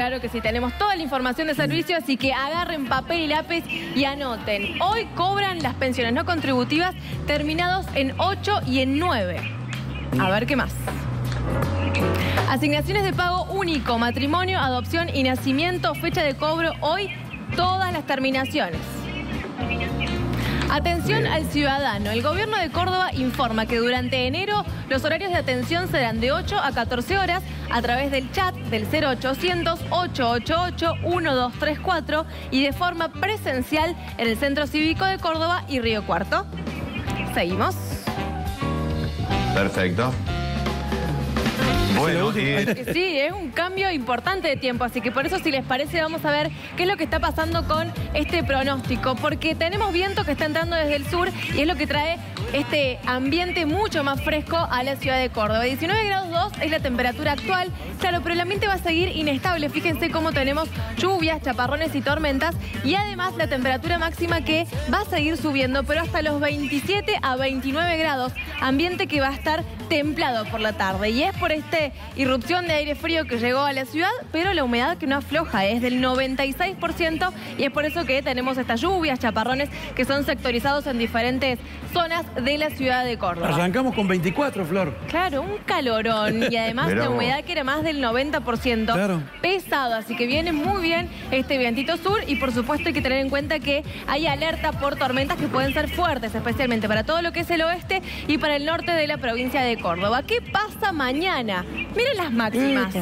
Claro que sí, tenemos toda la información de servicio, así que agarren papel y lápiz y anoten. Hoy cobran las pensiones no contributivas terminados en 8 y en 9. A ver qué más. Asignaciones de pago único, matrimonio, adopción y nacimiento, fecha de cobro hoy, todas las terminaciones. Atención al ciudadano. El gobierno de Córdoba informa que durante enero los horarios de atención serán de 8 a 14 horas a través del chat del 0800-888-1234 y de forma presencial en el Centro Cívico de Córdoba y Río Cuarto. Seguimos. Perfecto. Bueno, sí, es un cambio importante de tiempo, así que por eso, si les parece, vamos a ver qué es lo que está pasando con este pronóstico, porque tenemos viento que está entrando desde el sur y es lo que trae este ambiente mucho más fresco a la ciudad de Córdoba. 19 grados 2 es la temperatura actual, claro, pero el ambiente va a seguir inestable. Fíjense cómo tenemos lluvias, chaparrones y tormentas, y además la temperatura máxima que va a seguir subiendo, pero hasta los 27 a 29 grados, ambiente que va a estar templado por la tarde, y es por este irrupción de aire frío que llegó a la ciudad, pero la humedad que no afloja es del 96% y es por eso que tenemos estas lluvias, chaparrones que son sectorizados en diferentes zonas de la ciudad de Córdoba. Arrancamos con 24, Flor. Claro, un calorón y además la humedad que era más del 90%. Claro. Pesado, así que viene muy bien este vientito sur y por supuesto hay que tener en cuenta que hay alerta por tormentas que pueden ser fuertes, especialmente para todo lo que es el oeste y para el norte de la provincia de Córdoba. ¿Qué pasa mañana? Miren las máximas.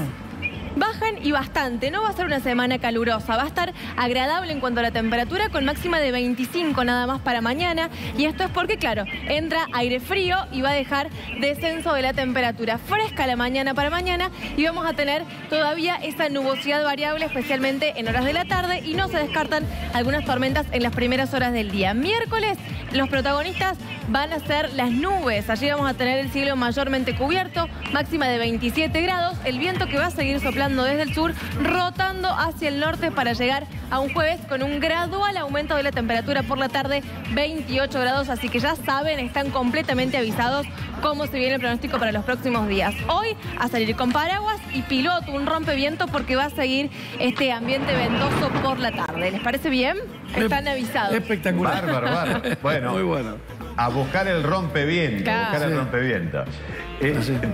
Bajan y bastante. No va a ser una semana calurosa. Va a estar agradable en cuanto a la temperatura, con máxima de 25 nada más para mañana. Y esto es porque, claro, entra aire frío y va a dejar descenso de la temperatura. Fresca la mañana para mañana y vamos a tener todavía esa nubosidad variable, especialmente en horas de la tarde, y no se descartan algunas tormentas en las primeras horas del día. Miércoles, los protagonistas van a ser las nubes. Allí vamos a tener el cielo mayormente cubierto, máxima de 27 grados. El viento que va a seguir soplando desde el sur, rotando hacia el norte para llegar a un jueves con un gradual aumento de la temperatura por la tarde, 28 grados, así que ya saben, están completamente avisados cómo se viene el pronóstico para los próximos días. Hoy a salir con paraguas y piloto, un rompeviento, porque va a seguir este ambiente ventoso por la tarde. ¿Les parece bien? Están avisados. Espectacular. Bárbaro, bárbaro. Bueno, muy bueno. A buscar el rompeviento. Claro. A buscar el rompeviento.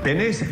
¿Tenés